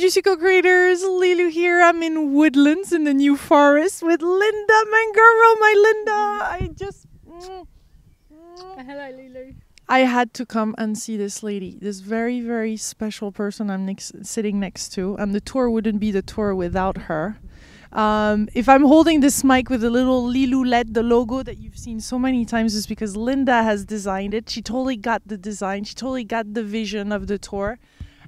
Magical creators, Lilou here. I'm in Woodlands in the New Forest with Linda Mangoro, my Linda. I just... Hello, Lilou. I had to come and see this lady, this very, very special person I'm sitting next to, and the tour wouldn't be the tour without her. If I'm holding this mic with a little Liloulette, the logo that you've seen so many times, is because Linda has designed it. She totally got the design. She totally got the vision of the tour.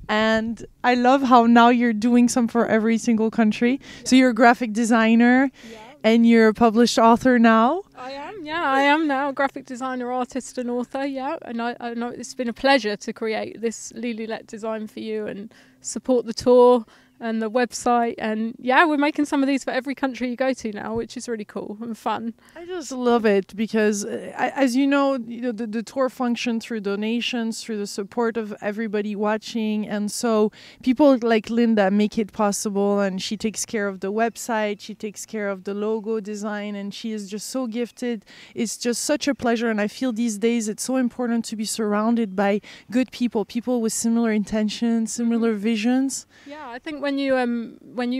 And I love how now you're doing some for every single country. Yeah. So you're a graphic designer, yeah, and you're a published author now. I am, yeah, I am now a graphic designer, artist and author, yeah. And I know it's been a pleasure to create this Liloulette design for you and support the tour and the website, and yeah, we're making some of these for every country you go to now, which is really cool and fun. I just love it because, as you know the tour functions through donations, through the support of everybody watching, and so people like Linda make it possible, and she takes care of the website, she takes care of the logo design, and she is just so gifted. It's just such a pleasure, and I feel these days it's so important to be surrounded by good people, people with similar intentions, similar visions. Yeah, I think when you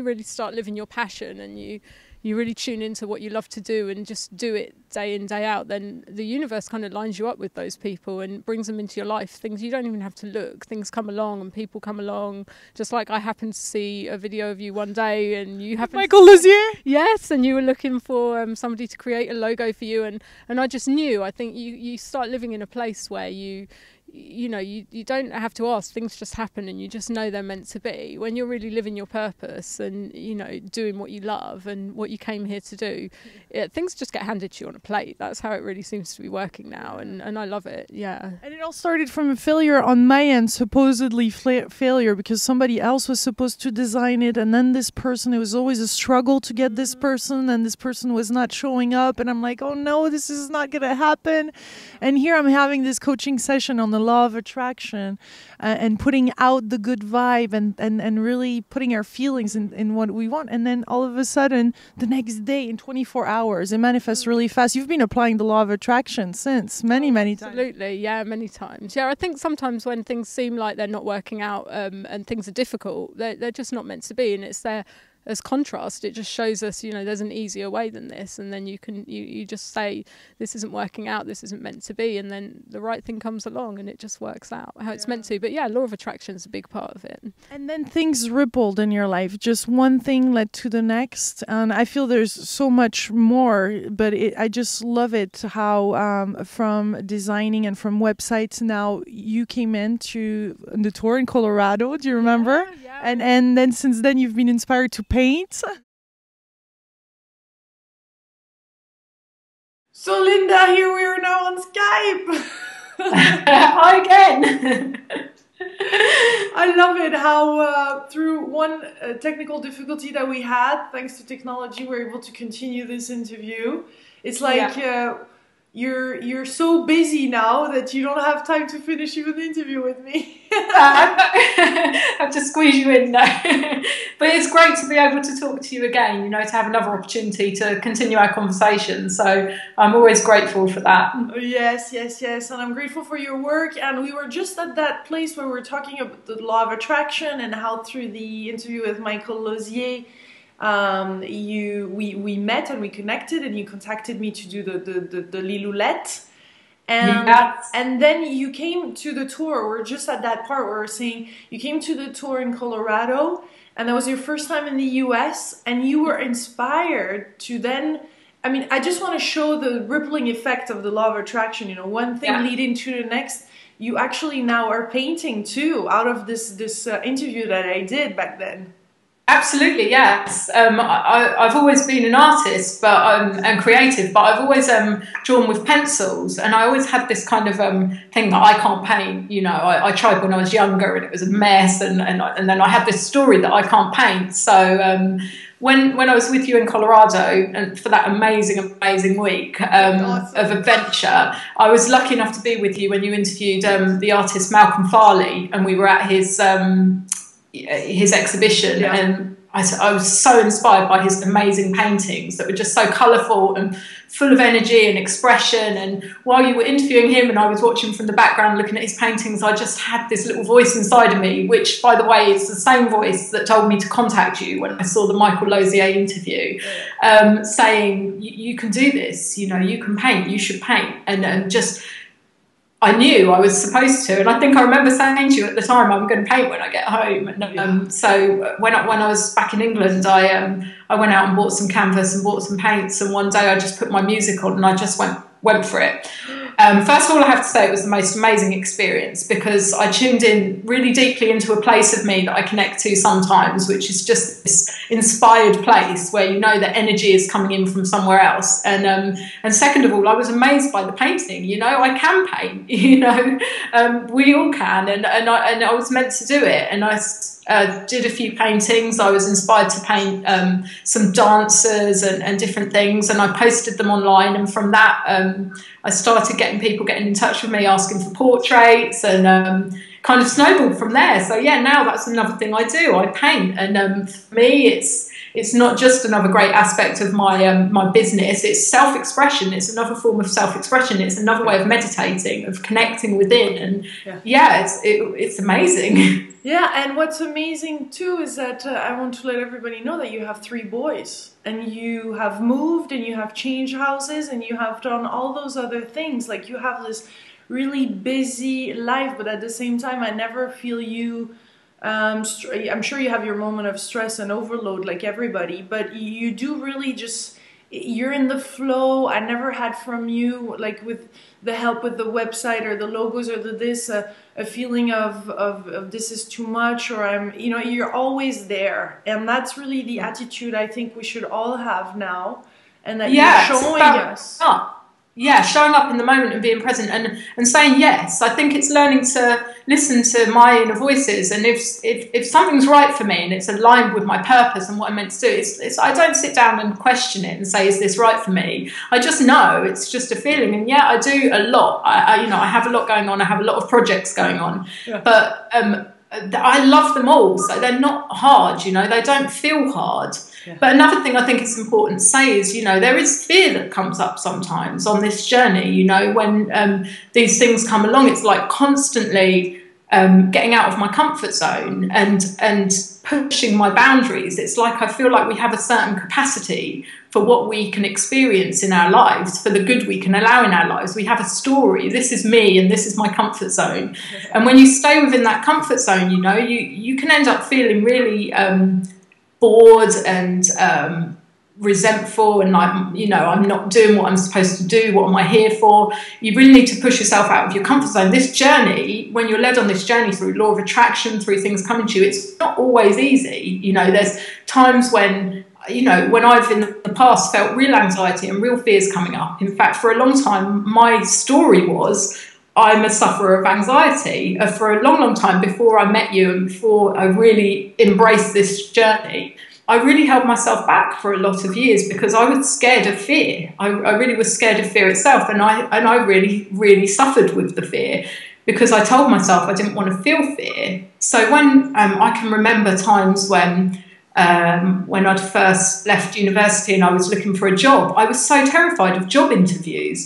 really start living your passion and you really tune into what you love to do and just do it day in, day out, then the universe kind of lines you up with those people and brings them into your life. Things you don't even have to look. Things come along and people come along. Just like I happened to see a video of you one day and you happened... Michael Losier? Yes, and you were looking for somebody to create a logo for you, and I just knew. I think you start living in a place where you don't have to ask, things just happen and you just know they're meant to be. When you're really living your purpose and, you know, doing what you love and what you came here to do, things just get handed to you on a plate. That's how it really seems to be working now, and I love it, yeah. And it all started from a failure on my end, supposedly failure, because somebody else was supposed to design it, and then this person, it was always a struggle to get this person, and this person was not showing up, and I'm like, oh no, this is not going to happen. And here I'm having this coaching session on the law of attraction and putting out the good vibe and really putting our feelings in what we want, and then all of a sudden the next day, in 24 hours it manifests really fast. You've been applying the law of attraction since many times. Absolutely, yeah, many times, yeah. I think sometimes when things seem like they're not working out and things are difficult, they're just not meant to be, and it's there as contrast. It just shows us, you know, there's an easier way than this, and then you just say, this isn't working out, this isn't meant to be, and then the right thing comes along and it just works out how it's meant to. But yeah, law of attraction is a big part of it. And then things rippled in your life, just one thing led to the next, and I feel there's so much more, but I just love it how from designing and from websites now, you came into the tour in Colorado, do you remember? Yeah, yeah. And then since then you've been inspired to paint. So Linda, here we are now on Skype. Hi again. I love it how through one technical difficulty that we had, thanks to technology, we're able to continue this interview. It's like, yeah, you're so busy now that you don't have time to finish even the interview with me. I have to squeeze you in now. But it's great to be able to talk to you again, you know, to have another opportunity to continue our conversation. So I'm always grateful for that. Yes, yes, yes. And I'm grateful for your work. And we were just at that place where we were talking about the law of attraction and how through the interview with Michael Losier, we met and we connected, and you contacted me to do the Liloulette, and yes, and then you came to the tour. We're just at that part where we're saying you came to the tour in Colorado, and that was your first time in the US, and you were inspired to then, I mean, I just want to show the rippling effect of the law of attraction, you know, one thing, yeah, leading to the next. You actually now are painting too out of this interview that I did back then. Absolutely, yes. I've always been an artist, but and creative, but I've always drawn with pencils, and I always had this kind of thing that I can't paint. You know, I tried when I was younger, and it was a mess, and then I had this story that I can't paint. So when I was with you in Colorado, and for that amazing week of adventure, I was lucky enough to be with you when you interviewed the artist Malcolm Farley, and we were at his exhibition, yeah, and I was so inspired by his amazing paintings that were just so colourful and full of energy and expression. And while you were interviewing him and I was watching from the background looking at his paintings, I just had this little voice inside of me, which, by the way, is the same voice that told me to contact you when I saw the Michael Losier interview, saying, you can do this, you know, you can paint, you should paint. And just... I knew I was supposed to, and I think I remember saying to you at the time, I'm going to paint when I get home. So when I was back in England, I went out and bought some canvas and bought some paints, and one day I just put my music on and I just went for it. First of all, I have to say it was the most amazing experience, because I tuned in really deeply into a place of me that I connect to sometimes, which is just this inspired place where you know that energy is coming in from somewhere else. And second of all, I was amazed by the painting. You know, I can paint, you know, we all can. And I was meant to do it. And I did a few paintings. I was inspired to paint some dancers and different things, and I posted them online. And from that, I started getting people in touch with me, asking for portraits, and kind of snowballed from there. So yeah, now that's another thing I do. I paint, and for me, it's not just another great aspect of my my business. It's self-expression. It's another form of self-expression. It's another way of meditating, of connecting within, and yeah it's amazing. Yeah, and what's amazing too is that I want to let everybody know that you have 3 boys and you have moved and you have changed houses and you have done all those other things. Like, you have this really busy life, but at the same time, I never feel you, I'm sure you have your moment of stress and overload like everybody, but you do really just... You're in the flow. I never had from you, like with the help with the website or the logos or the this, a feeling of this is too much, or I'm, you know, you're always there. And that's really the attitude I think we should all have now. And that you're showing us. Yeah, showing up in the moment and being present and saying yes. I think it's learning to listen to my inner voices, and if something's right for me and it's aligned with my purpose and what I'm meant to do, it's I don't sit down and question it and say, is this right for me? I just know it's just a feeling. And yeah, I do a lot. I you know, I have a lot going on. I have a lot of projects going on, but I love them all. So they're not hard, you know, they don't feel hard. Yeah. But another thing I think it's important to say is, you know, there is fear that comes up sometimes on this journey. You know, when these things come along, it's like constantly getting out of my comfort zone and pushing my boundaries. It's like I feel like we have a certain capacity for what we can experience in our lives, for the good we can allow in our lives. We have a story. This is me and this is my comfort zone. And when you stay within that comfort zone, you know, you can end up feeling really... bored and resentful, and like, you know, I'm not doing what I'm supposed to do, what am I here for? You really need to push yourself out of your comfort zone. This journey, when you're led on this journey through law of attraction, through things coming to you, it's not always easy. You know, there's times when, you know, when I've in the past felt real anxiety and real fears coming up. In fact, for a long time, my story was, I'm a sufferer of anxiety for a long, long time before I met you and before I really embraced this journey. I really held myself back for a lot of years because I was scared of fear. I really was scared of fear itself, and I really, really suffered with the fear because I told myself I didn't want to feel fear. So when I can remember times when I'd first left university and I was looking for a job, I was so terrified of job interviews.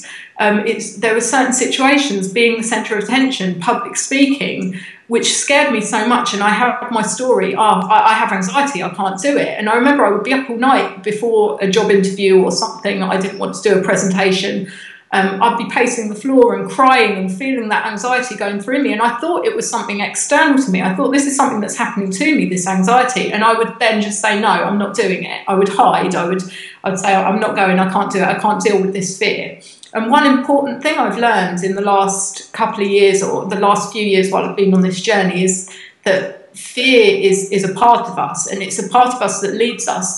There were certain situations, being the centre of attention, public speaking, which scared me so much. And I had my story, I have anxiety, I can't do it. And I remember I would be up all night before a job interview or something. I didn't want to do a presentation. I'd be pacing the floor and crying and feeling that anxiety going through me. And I thought it was something external to me. I thought, this is something that's happening to me, this anxiety. And I would then just say, no, I'm not doing it. I would hide. I'd say, I'm not going. I can't do it. I can't deal with this fear. And one important thing I've learned in the last couple of years, or the last few years while I've been on this journey, is that fear is a part of us. And it's a part of us that leads us.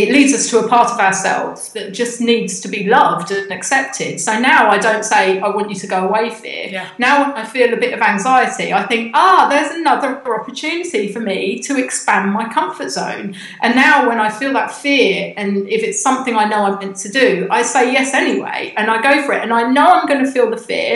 It leads us to a part of ourselves that just needs to be loved and accepted. So now I don't say, I want you to go away, fear. Yeah. Now when I feel a bit of anxiety, I think, there's another opportunity for me to expand my comfort zone. And now when I feel that fear, and if it's something I know I'm meant to do, I say yes anyway, and I go for it. And I know I'm going to feel the fear,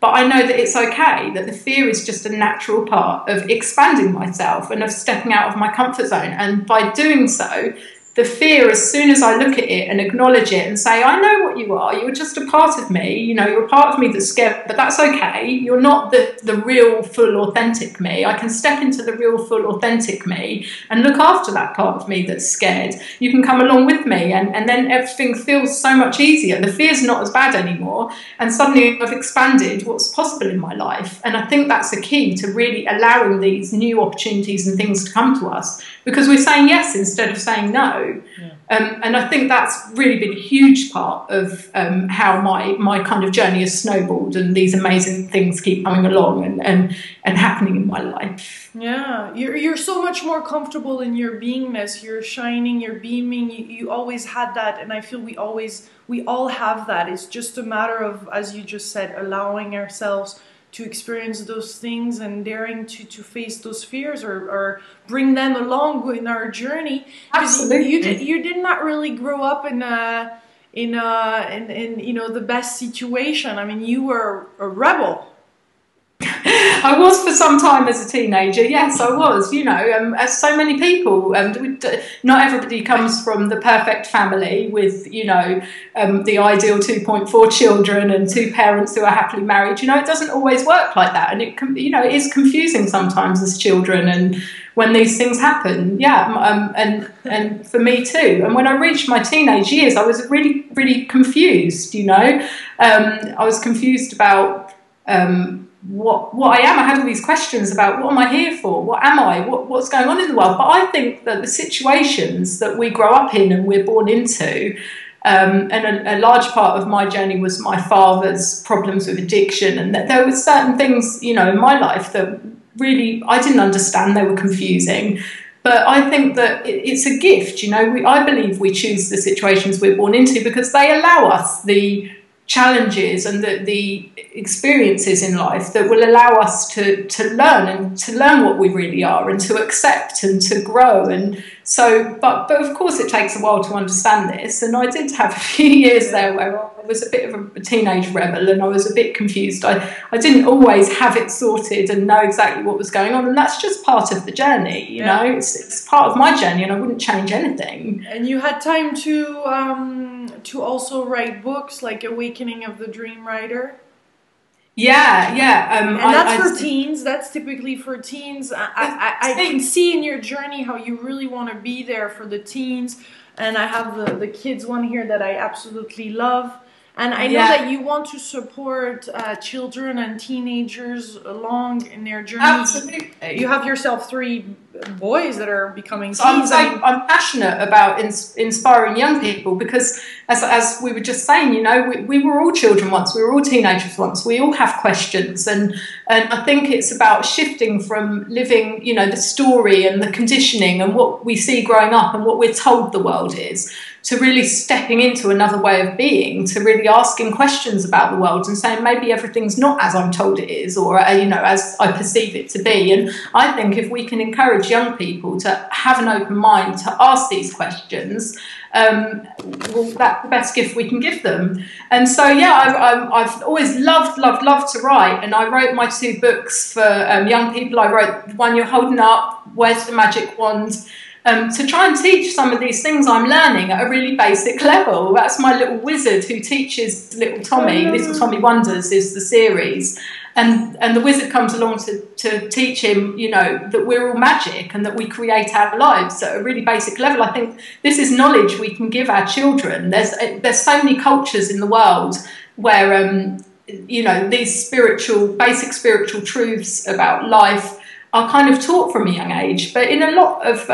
But I know that it's okay, that the fear is just a natural part of expanding myself and of stepping out of my comfort zone. And by doing so, the fear, as soon as I look at it and acknowledge it and say, I know what you are, you're just a part of me, you know, you're a part of me that's scared, but that's okay. You're not the real, full, authentic me. I can step into the real, full, authentic me and look after that part of me that's scared. You can come along with me, and then everything feels so much easier. The fear's not as bad anymore, and suddenly I've expanded what's possible in my life. And I think that's the key to really allowing these new opportunities and things to come to us, because we're saying yes instead of saying no. Yeah. And I think that's really been a huge part of how my kind of journey has snowballed, and these amazing things keep coming along and happening in my life. Yeah, you're so much more comfortable in your beingness. You're shining, you're beaming. You always had that, and I feel we all have that. It's just a matter of, as you just said, allowing ourselves to experience those things and daring to face those fears or bring them along in our journey. Absolutely. You did not really grow up in you know, the best situation. I mean, you were a rebel. I was for some time as a teenager. Yes, I was, you know, as so many people. Not everybody comes from the perfect family with, you know, the ideal 2.4 children and two parents who are happily married. You know, it doesn't always work like that. And it can, you know, it is confusing sometimes as children and when these things happen. Yeah, and for me too. And when I reached my teenage years, I was really, really confused, you know. I was confused about... what I am. I had all these questions about what am I here for, what am I, what's going on in the world. But I think that the situations that we grow up in and we're born into, and a large part of my journey was my father's problems with addiction, and that there were certain things, you know, in my life that really I didn't understand. They were confusing. But I think that it's a gift, you know. I believe we choose the situations we're born into because they allow us the challenges and the experiences in life that will allow us to learn, and to learn what we really are, and to accept and to grow. And so, but of course it takes a while to understand this, and I did have a few years there where I was a bit of a teenage rebel and I was a bit confused. I didn't always have it sorted and know exactly what was going on, and that's just part of the journey, you know. It's part of my journey, and I wouldn't change anything. And you had time to also write books like Awakening of the Dream Rider. Yeah, yeah. And that's for teens. That's typically for teens. I can see in your journey how you really want to be there for the teens. And I have the kids one here that I absolutely love. And I know that you want to support children and teenagers along in their journey. Absolutely. You have yourself three boys that are becoming teens. I'm passionate about inspiring young people because, as we were just saying, you know, we were all children once. We were all teenagers once. We all have questions. And I think it's about shifting from living, you know, the story and the conditioning and what we see growing up and what we're told the world is, to really stepping into another way of being, to really asking questions about the world and saying maybe everything's not as I'm told it is, or, you know, as I perceive it to be. And I think if we can encourage young people to have an open mind to ask these questions, well, that's the best gift we can give them. And so, yeah, I've always loved to write. And I wrote my two books for young people. I wrote the one you're holding up, Where's the Magic Wand?, to try and teach some of these things I'm learning at a really basic level. That's my little wizard who teaches Little Tommy. Little Tommy Wonders is the series. And the wizard comes along to teach him, you know, that we're all magic and that we create our lives at a really basic level. I think this is knowledge we can give our children. There's so many cultures in the world where, you know, these basic spiritual truths about life are kind of taught from a young age, but in a lot of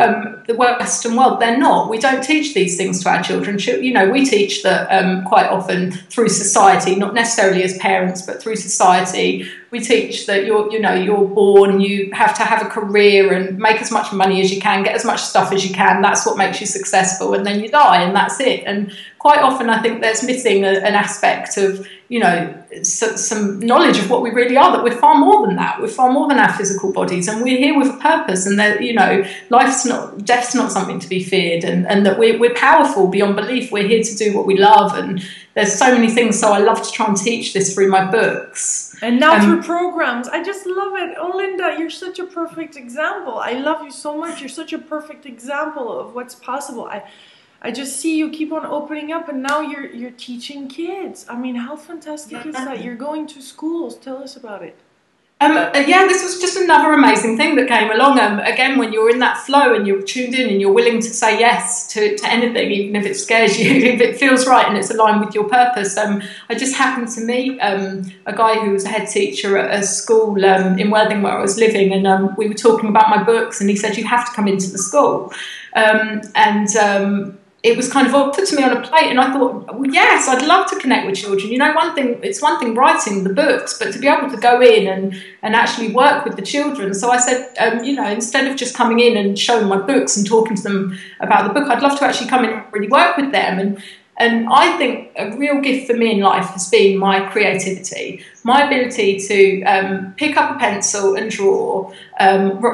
the Western world, they're not. We don't teach these things to our children. You know, we teach that quite often through society, not necessarily as parents, but through society. We teach that you're born, you have to have a career and make as much money as you can, get as much stuff as you can. That's what makes you successful, and then you die, and that's it. And quite often, I think there's missing an aspect of, you know, some knowledge of what we really are, that we're far more than that. We're far more than our physical bodies, and we're here with a purpose, and that, you know, death's not something to be feared, and that we're powerful beyond belief. We're here to do what we love, and there's so many things. So I love to try and teach this through my books. And now through programs, I just love it. Oh, Linda, you're such a perfect example. I love you so much. You're such a perfect example of what's possible. I just see you keep on opening up, and now you're teaching kids. I mean, how fantastic is that? You're going to schools. Tell us about it. Yeah, this was just another amazing thing that came along. Again, when you're in that flow and you're tuned in and you're willing to say yes to anything, even if it scares you, if it feels right and it's aligned with your purpose. I just happened to meet a guy who was a head teacher at a school in Worthing where I was living, and we were talking about my books, and he said, you have to come into the school. It was kind of put to me on a plate, and I thought, well, yes, I'd love to connect with children. You know, it's one thing writing the books, but to be able to go in and actually work with the children. So I said, you know, instead of just coming in and showing my books and talking to them about the book, I'd love to actually come in and really work with them. And I think a real gift for me in life has been my creativity, my ability to pick up a pencil and draw,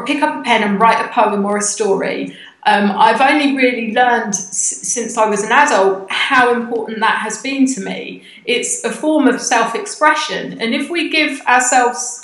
pick up a pen and write a poem or a story. I've only really learned since I was an adult how important that has been to me. It's a form of self-expression, and if we give ourselves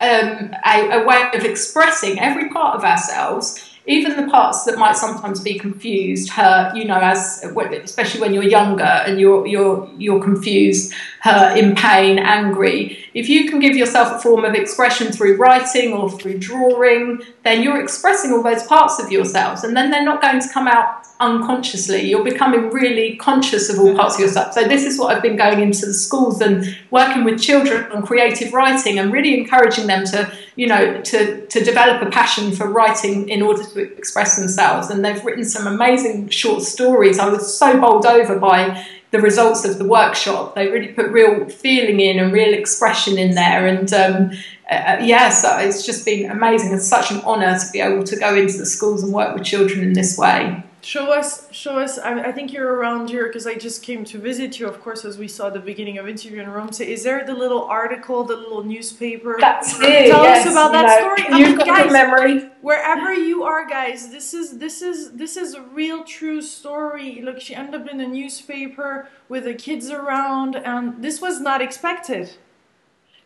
a way of expressing every part of ourselves, even the parts that might sometimes be confused, hurt, you know, especially when you're younger and you're confused, hurt, in pain, angry. If you can give yourself a form of expression through writing or through drawing, then you're expressing all those parts of yourselves, and then they're not going to come out unconsciously. You're becoming really conscious of all parts of yourself. So this is what I've been going into the schools and working with children on creative writing, and really encouraging them to, you know, to develop a passion for writing in order to express themselves. And they've written some amazing short stories. I was so bowled over by the results of the workshop. They really put real feeling in and real expression in there. And yeah, so it's just been amazing. It's such an honour to be able to go into the schools and work with children in this way. Show us, I think you're around here because I just came to visit you, of course, as we saw at the beginning of Interview in Rome. So is there the little article, the little newspaper? That's it. Tell us about that story. You've got good memory. Wherever you are, guys, this is a real true story. Look, she ended up in a newspaper with the kids around, and this was not expected.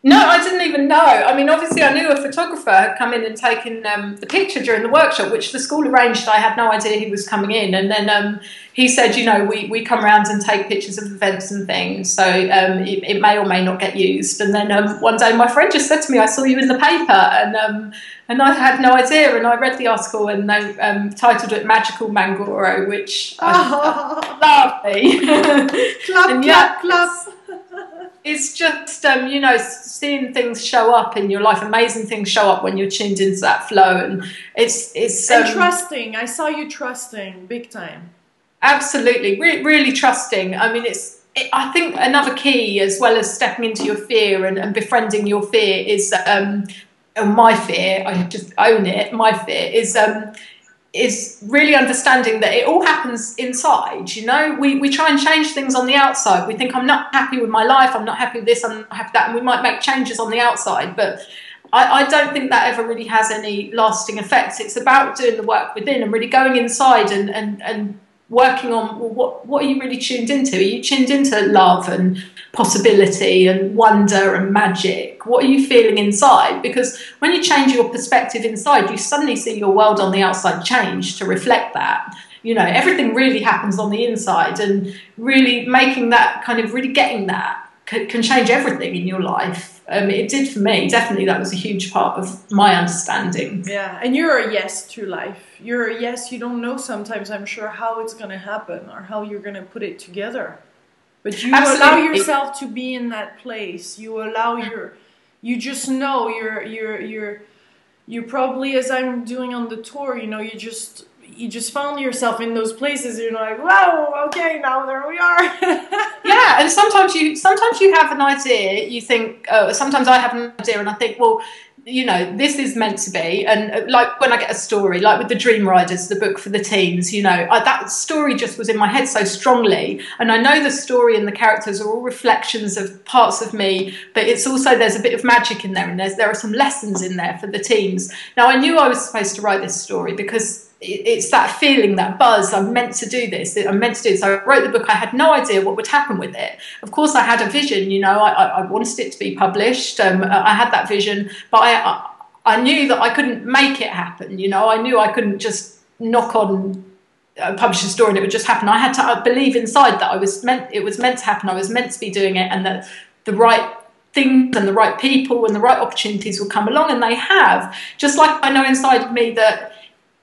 No, I didn't even know. I mean, obviously I knew a photographer had come in and taken the picture during the workshop, which the school arranged. I had no idea he was coming in. And then he said, you know, we come around and take pictures of events and things, so it may or may not get used. And then one day my friend just said to me, I saw you in the paper. And I had no idea, and I read the article, and they titled it Magical Mangoro, which I loved. Club, yeah, club. It's just, you know, seeing things show up in your life, amazing things show up when you're tuned into that flow. And it's and trusting. I saw you trusting big time. Absolutely. Really trusting. I mean, I think another key, as well as stepping into your fear and befriending your fear, is, my fear, I just own it, my fear is really understanding that it all happens inside. You know, we try and change things on the outside. We think, I'm not happy with my life, I'm not happy with this, I'm not happy with that, and we might make changes on the outside, but I don't think that ever really has any lasting effects. It's about doing the work within and really going inside and working on, well, what are you really tuned into? Are you tuned into love and possibility and wonder and magic? What are you feeling inside? Because when you change your perspective inside, you suddenly see your world on the outside change to reflect that. You know, everything really happens on the inside, and really making that kind of, really getting that can change everything in your life. It did for me, definitely. That was a huge part of my understanding. Yeah, and you're a yes to life. You're a yes. You don't know sometimes, I'm sure, how it's going to happen or how you're going to put it together. But you allow yourself to be in that place. You allow you just know you're probably, as I'm doing on the tour, you know, you just found yourself in those places. You're like, wow, okay, now there we are. Yeah, and sometimes you have an idea. You think, sometimes I have an idea, and I think, well, you know, this is meant to be. And like when I get a story, like with the Dream Riders, the book for the teens, you know, that story just was in my head so strongly. And I know the story and the characters are all reflections of parts of me, but it's also, there's a bit of magic in there, and there are some lessons in there for the teens. Now, I knew I was supposed to write this story because it's that feeling, that buzz, I'm meant to do this, I'm meant to do this. I wrote the book, I had no idea what would happen with it. Of course, I had a vision, you know, I wanted it to be published, I had that vision, but I knew that I couldn't make it happen, you know, I knew I couldn't just knock on, publish a story and it would just happen. I had to believe inside that it was meant to happen, I was meant to be doing it, and that the right things and the right people and the right opportunities will come along, and they have. Just like I know inside of me that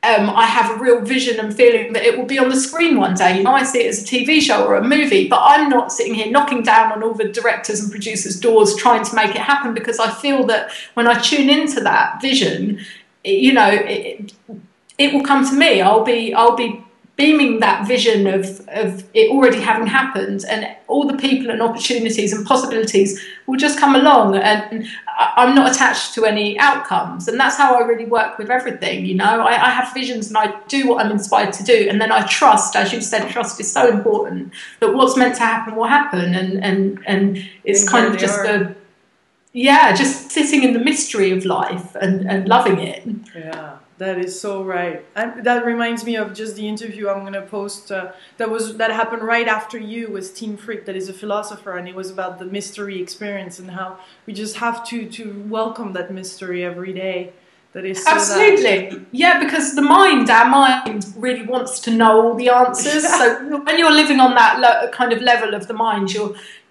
I have a real vision and feeling that it will be on the screen one day. You know, I see it as a TV show or a movie, but I'm not sitting here knocking down on all the directors and producers' doors trying to make it happen, because I feel that when I tune into that vision, you know, it will come to me. I'll be beaming that vision of it already having happened, and all the people and opportunities and possibilities will just come along, and I'm not attached to any outcomes. And that's how I really work with everything, you know. I have visions and I do what I'm inspired to do, and then I trust, as you said, trust is so important, that what's meant to happen will happen, and it's kind of just a, yeah, just sitting in the mystery of life and loving it. Yeah. That is so right. That reminds me of just the interview I'm going to post that happened right after you with Team Frick, that is a philosopher, and it was about the mystery experience and how we just have to welcome that mystery every day. That is so absolutely. That. Yeah, because the mind, our mind really wants to know all the answers. So when you're living on that kind of level of the mind, you're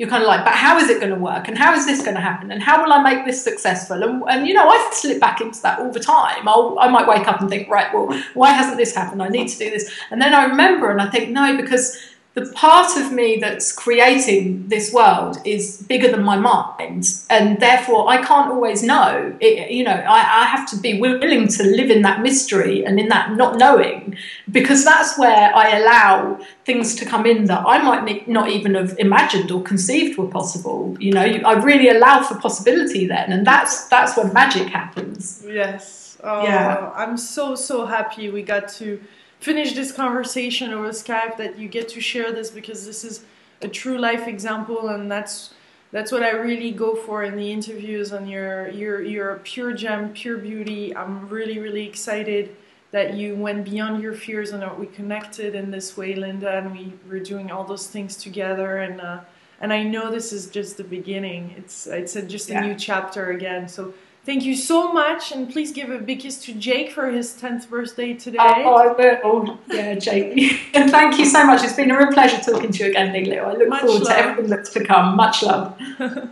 kind of like, but how is it going to work? And how is this going to happen? And how will I make this successful? And you know, I slip back into that all the time. I might wake up and think, right, well, why hasn't this happened? I need to do this. And then I remember and I think, no, because the part of me that's creating this world is bigger than my mind, and therefore I can't always know. You know, I have to be willing to live in that mystery and in that not knowing, because that's where I allow things to come in that I might not even have imagined or conceived were possible. You know, I really allow for possibility then, and that's when magic happens. Yes. Oh, yeah. I'm so happy we got to finish this conversation over Skype, that you get to share this, because this is a true life example, and that's what I really go for in the interviews. And you're a pure gem, pure beauty. I'm really excited that you went beyond your fears and that we connected in this way, Linda, and we're doing all those things together. And and I know this is just the beginning. It's just a new chapter again. So thank you so much, and please give a big kiss to Jake for his 10th birthday today. Oh, I will. Yeah, Jake. And thank you so much. It's been a real pleasure talking to you again, Lilou. I look forward to everything that's to come. Much love.